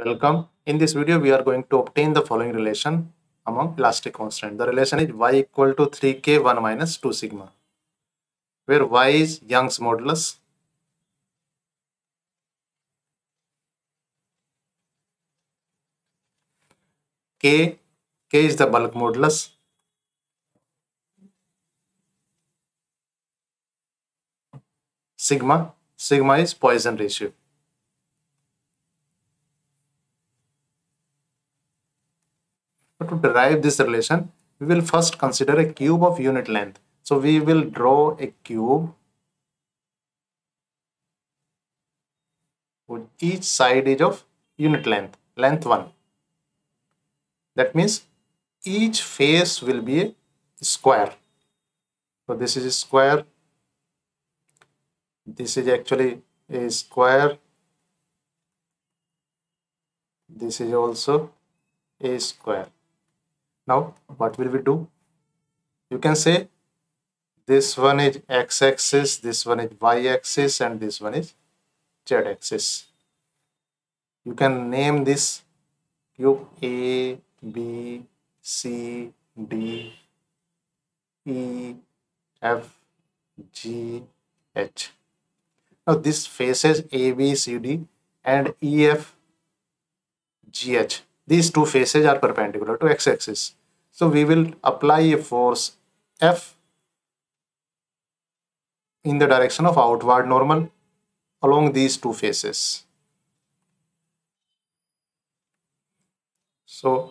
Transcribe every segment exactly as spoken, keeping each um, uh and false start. Welcome. In this video, we are going to obtain the following relation among elastic constant. The relation is y equal to three k one minus two sigma, where y is Young's modulus, k, k is the bulk modulus, sigma, sigma is Poisson ratio. But to derive this relation, we will first consider a cube of unit length. So we will draw a cube with each side is of unit length, length one. That means each face will be a square. So this is a square. This is actually a square. This is also a square. Now, what will we do? You can say this one is x-axis, this one is y-axis, and this one is z-axis. You can name this cube A, B, C, D, E, F, G, H. Now, these faces A, B, C, D, and E, F, G, H. These two faces are perpendicular to x-axis. So we will apply a force F in the direction of outward normal along these two faces. So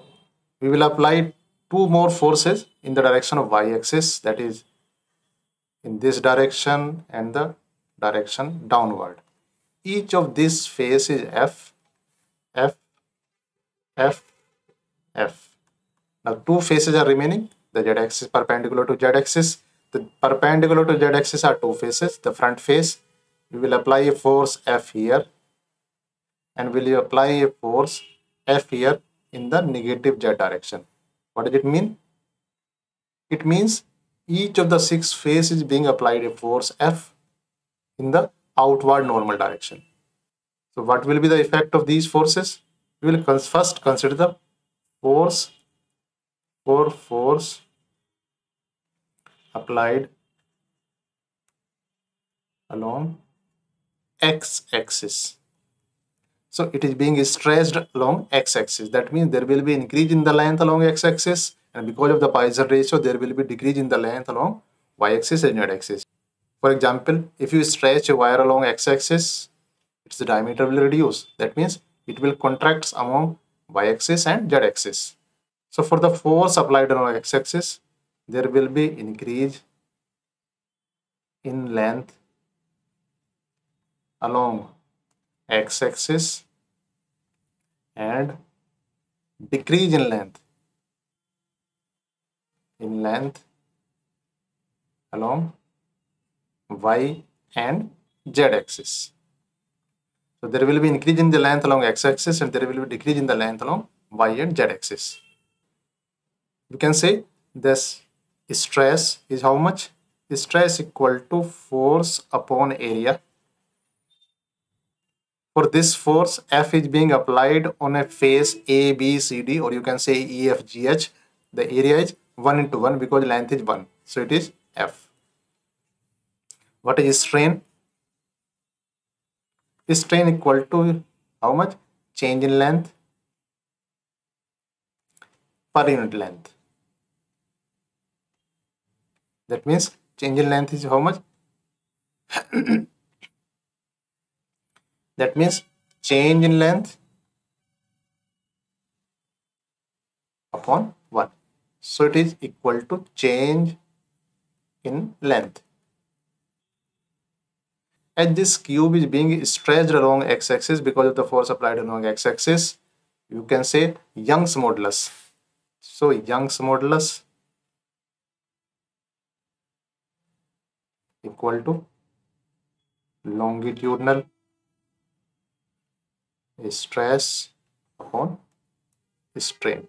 we will apply two more forces in the direction of y-axis, that is in this direction and the direction downward. Each of these face is F, F, F, F. Now two faces are remaining. The z-axis perpendicular to z-axis. The perpendicular to z-axis are two faces. The front face, we will apply a force F here, and we will apply a force F here in the negative z direction. What does it mean? It means each of the six faces is being applied a force F in the outward normal direction. So what will be the effect of these forces? We will first consider the force for force applied along x-axis. So it is being stretched along x-axis. That means there will be increase in the length along x-axis, and because of the Poisson ratio, there will be decrease in the length along y-axis and z-axis. For example, if you stretch a wire along x-axis, its diameter will reduce. That means it will contract among y-axis and z-axis. So for the force applied on x-axis, there will be increase in length along x-axis and decrease in length in length along y and z-axis. So there will be increase in the length along x-axis, and there will be decrease in the length along y and z-axis. You can say this stress is how much? Stress equal to force upon area. For this force, F is being applied on a face A, B, C, D, or you can say E, F, G, H. The area is one into one because length is one. So it is F. What is strain? Strain equal to how much? Change in length per unit length. That means change in length is how much? That means change in length upon one. So it is equal to change in length. As this cube is being stretched along x-axis because of the force applied along x-axis, you can say Young's modulus. So Young's modulus equal to longitudinal stress upon strain.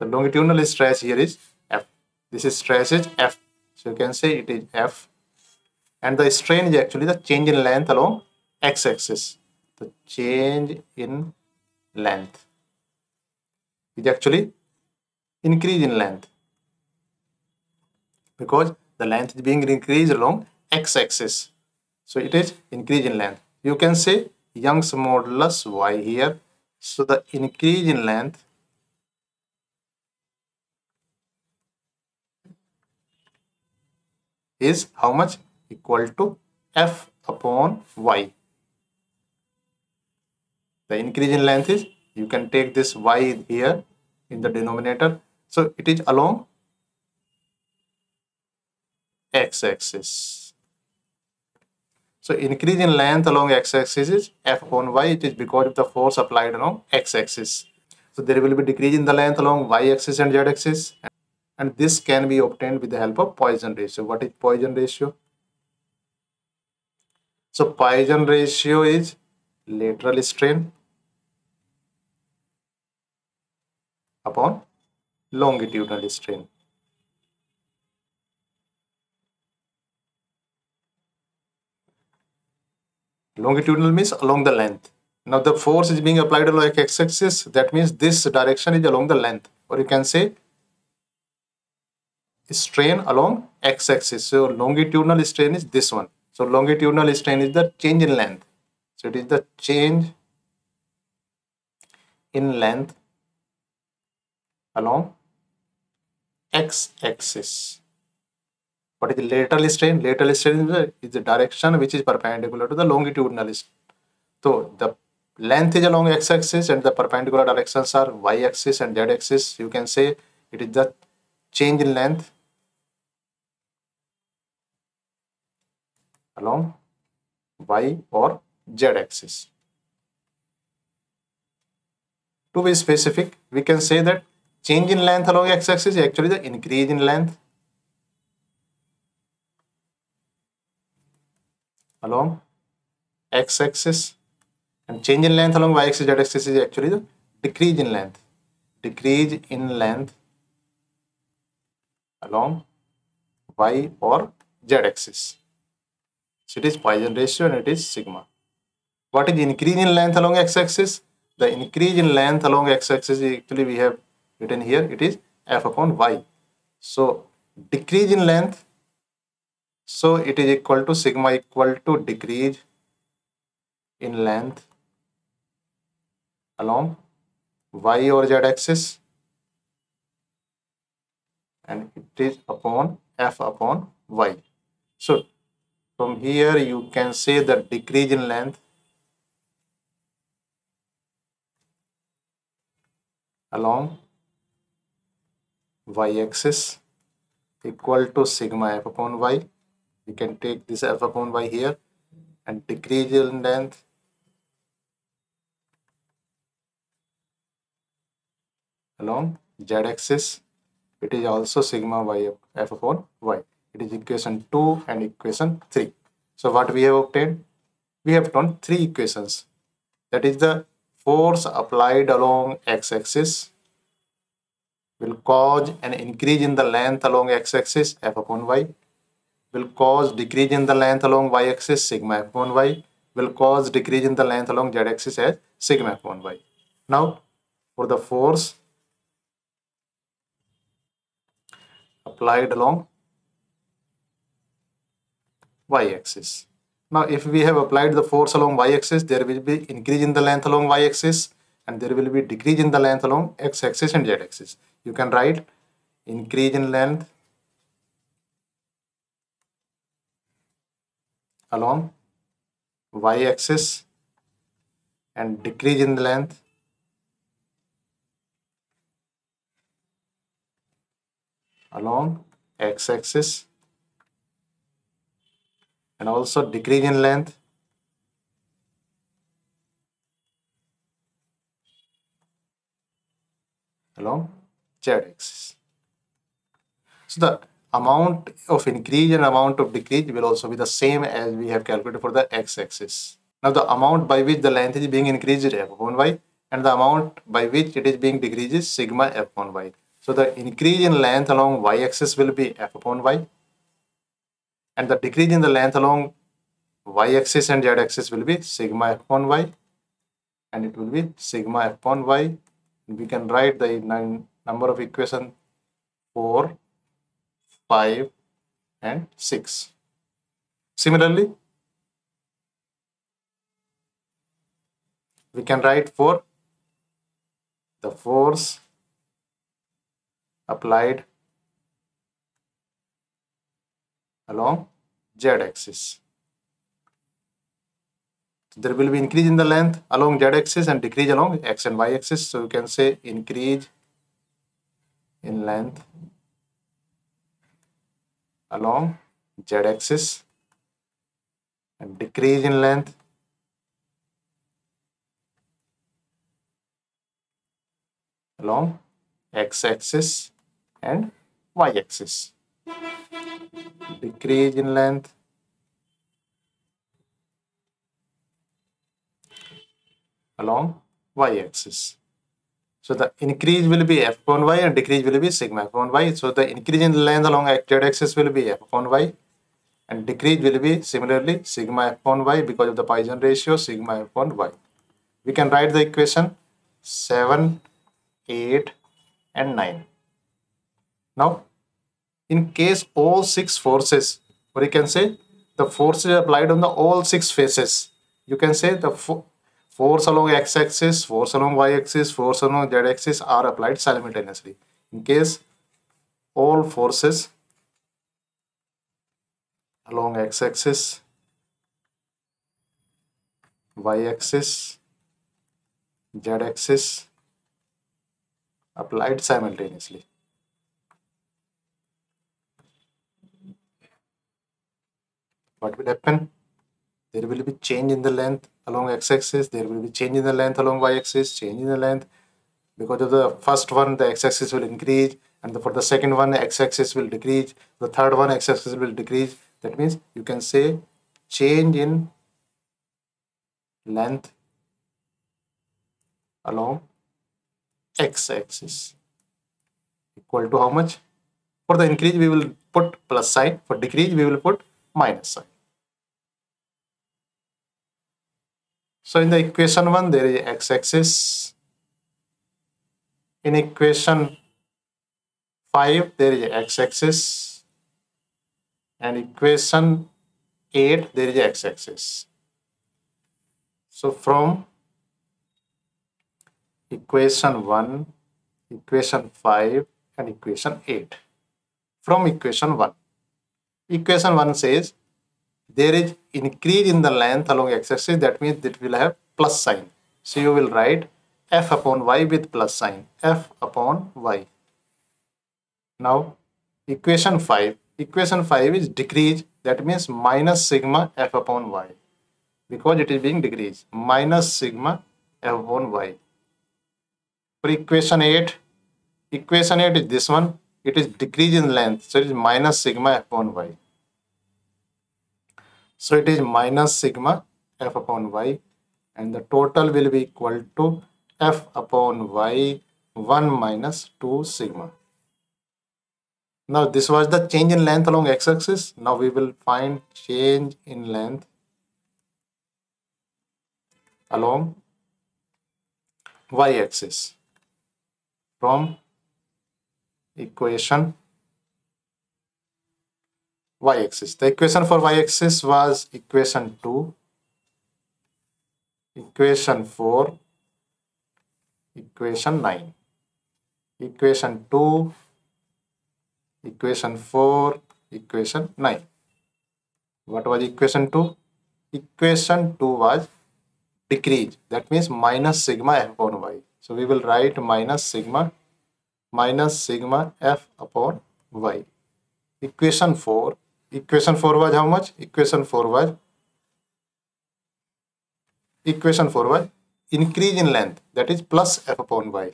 The longitudinal stress here is F. This stress is F. So you can say it is F. And the strain is actually the change in length along x-axis. The change in length is actually increase in length, because the length is being increased along x-axis. So it is increase in length. You can say Young's modulus y here. So the increase in length is how much? Equal to f upon y. The increase in length is, you can take this y here in the denominator. So it is along x-axis. So increase in length along x-axis is f upon y. It is because of the force applied along x-axis. So there will be decrease in the length along y-axis and z-axis. And this can be obtained with the help of Poisson ratio. What is Poisson ratio? So Poisson ratio is lateral strain upon longitudinal strain. Longitudinal means along the length. Now the force is being applied along x-axis. That means this direction is along the length, or you can say strain along x-axis. So longitudinal strain is this one. So longitudinal strain is the change in length. So it is the change in length along x-axis. What is the lateral strain? Lateral strain is the direction which is perpendicular to the longitudinal strain. So the length is along x-axis and the perpendicular directions are y-axis and z-axis. You can say it is the change in length along y or z axis. To be specific, we can say that change in length along x axis is actually the increase in length along x axis, and change in length along y axis, z axis is actually the decrease in length. Decrease in length along y or z axis. So it is Poisson ratio and it is sigma. What is increase in length along x-axis? The increase in length along x-axis actually we have written here. It is f upon y. So decrease in length. So it is equal to sigma equal to decrease in length along y or z-axis. And it is upon f upon y. So from here you can say the decrease in length along y-axis equal to sigma f upon y. You can take this f upon y here, and decrease in length along z-axis. It is also sigma y f upon y. It is equation two and equation three. So what we have obtained? We have done three equations. That is, the force applied along x-axis will cause an increase in the length along x-axis, f upon y, will cause decrease in the length along y-axis, sigma f upon y, will cause decrease in the length along z-axis as sigma f upon y. Now for the force applied along y-axis. Now if we have applied the force along y-axis, there will be increase in the length along y-axis and there will be decrease in the length along x-axis and z-axis. You can write increase in length along y-axis and decrease in the length along x-axis, and also decrease in length along z-axis. So the amount of increase and amount of decrease will also be the same as we have calculated for the x-axis. Now the amount by which the length is being increased is f upon y, and the amount by which it is being decreased is sigma f upon y. So the increase in length along y-axis will be f upon y, and the decrease in the length along y-axis and z-axis will be sigma f upon y, and it will be sigma f upon y. We can write the nine number of equation four, five and six. Similarly, we can write for the force applied along z-axis. So there will be increase in the length along z-axis and decrease along x and y-axis. So you can say increase in length along z-axis and decrease in length along x-axis and y-axis. Decrease in length along y-axis. So the increase will be f upon y and decrease will be sigma f upon y. So the increase in length along z-axis will be f upon y and decrease will be similarly sigma f upon y because of the Poisson ratio sigma f upon y. We can write the equation seven, eight and nine. Now in case all six forces, or you can say the forces applied on the all six faces, you can say the fo force along x-axis, force along y-axis, force along z-axis are applied simultaneously. In case all forces along x-axis, y-axis, z-axis applied simultaneously. What will happen? There will be change in the length along x-axis, there will be change in the length along y-axis, change in the length. Because of the first one, the x-axis will increase, and the, for the second one, x-axis will decrease, the third one, x-axis will decrease. That means you can say change in length along x-axis equal to how much? For the increase we will put plus sign, for decrease we will put minus sign. So in the equation one there is x-axis, in equation five there is x-axis, and equation eight there is x-axis. So from equation one, equation five and equation eight, from equation one, equation one says there is increase in the length along x-axis, that means it will have plus sign. So you will write f upon y with plus sign, f upon y. Now equation five, equation five is decrease, that means minus sigma f upon y, because it is being decreased, minus sigma f upon y. For equation eight, equation eight is this one, it is decrease in length, so it is minus sigma f upon y. So it is minus sigma f upon y, and the total will be equal to f upon y one minus two sigma. Now this was the change in length along x-axis. Now we will find change in length along y-axis from equation y-axis. The equation for y-axis was equation two, equation four, equation nine. Equation two, equation four, equation nine. What was equation two? Equation two was decrease, that means minus sigma f upon y. So we will write minus sigma, minus sigma f upon y. Equation four, equation four was how much? Equation four was, equation four was increase in length, that is plus f upon y.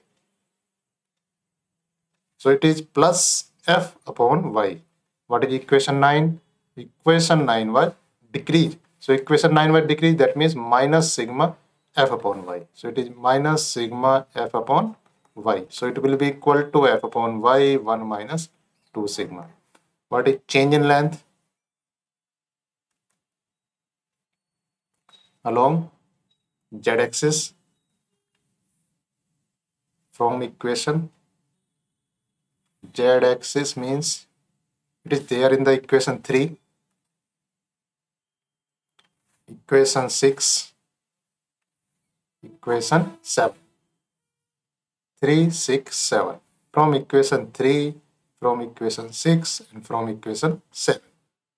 So it is plus f upon y. What is equation nine? Equation nine was decrease. So equation nine was decrease, that means minus sigma f upon y. So it is minus sigma f upon y. So it will be equal to f upon y one minus two sigma. What is change in length along z-axis? from equation. Z-axis means it is there in the equation three, equation six, equation seven. three, six, seven. From equation three, from equation six, and from equation seven.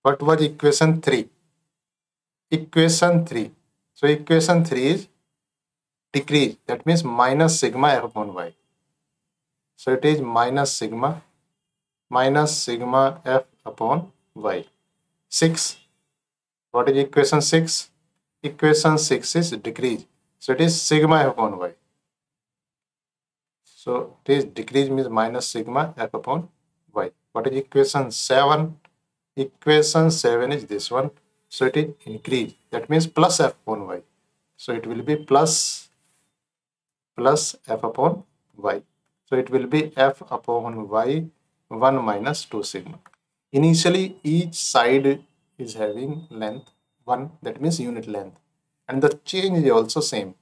What was equation three? Equation three. So equation three is decrease. That means minus sigma f upon y. So it is minus sigma, minus sigma f upon y. six. What is equation six? Equation six is decrease. So it is sigma f upon y. So it is decrease means minus sigma f upon y. What is equation seven? Equation seven is this one. So it is increase. That means plus f upon y. So it will be plus, plus f upon y. So it will be f upon y one minus two sigma. Initially each side is having length one. That means unit length. And the change is also same.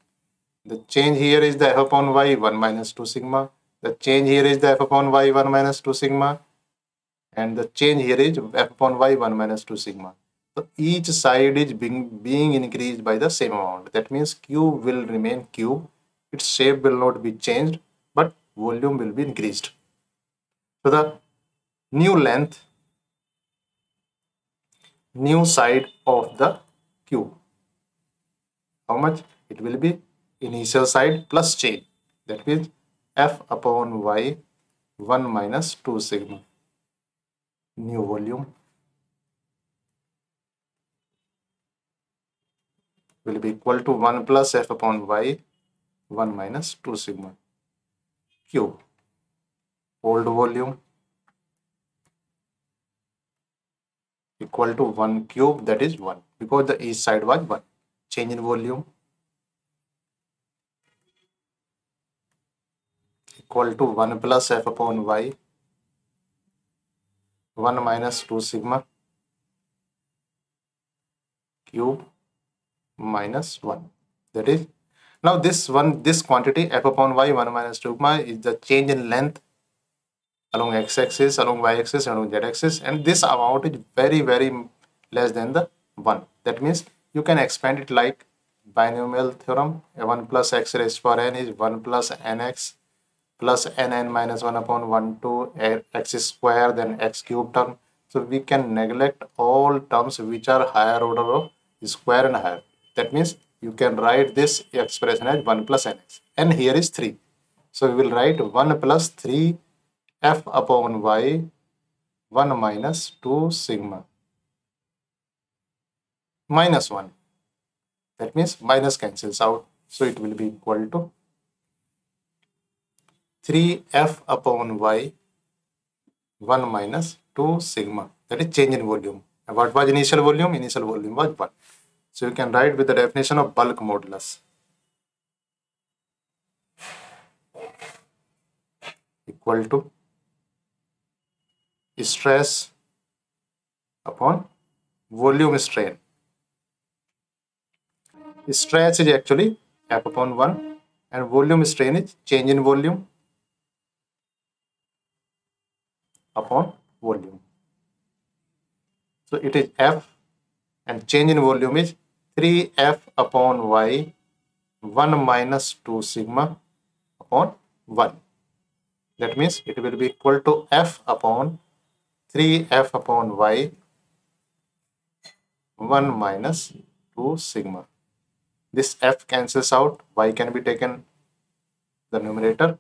The change here is the f upon y one minus two sigma. The change here is the f upon y one minus two sigma. And the change here is f upon y one minus two sigma. So each side is being, being increased by the same amount. That means Q will remain Q. Its shape will not be changed, but volume will be increased. So the new length, new side of the Q. How much? It will be initial side plus change. That means f upon y one minus two sigma. New volume will be equal to one plus f upon y one minus two sigma cube. Old volume equal to one cube, that is one, because the east side was one. Change in volume equal to one plus f upon y one minus two sigma cube minus one. That is, now this one, this quantity f upon y one minus two sigma is the change in length along x-axis, along y-axis, along z-axis, and this amount is very very less than the one. That means you can expand it like binomial theorem. One plus x raised to n is one plus nx plus nn minus one upon one to x square, then x cube term. So we can neglect all terms which are higher order of square and higher. That means you can write this expression as one plus nx. And here is three. So we will write one plus three f upon y one minus two sigma minus one. That means minus cancels out. So it will be equal to three f upon y one minus two sigma. That is change in volume. And what was initial volume? Initial volume was one. So you can write with the definition of bulk modulus equal to stress upon volume strain. Stress is actually f upon one and volume strain is change in volume upon volume. So it is f and change in volume is three f upon y one minus two sigma upon one. That means it will be equal to f upon three f upon y one minus two sigma. This f cancels out. Y can be taken the numerator.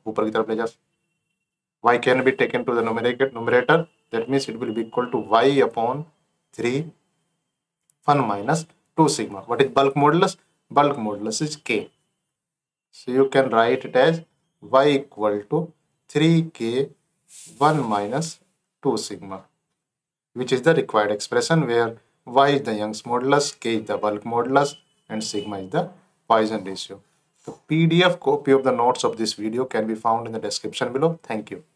Y can be taken to the numerator. That means it will be equal to y upon three one minus two sigma. What is bulk modulus? Bulk modulus is k. So you can write it as y equal to three k one minus two sigma, which is the required expression where y is the Young's modulus, k is the bulk modulus, and sigma is the Poisson ratio. The P D F copy of the notes of this video can be found in the description below. Thank you.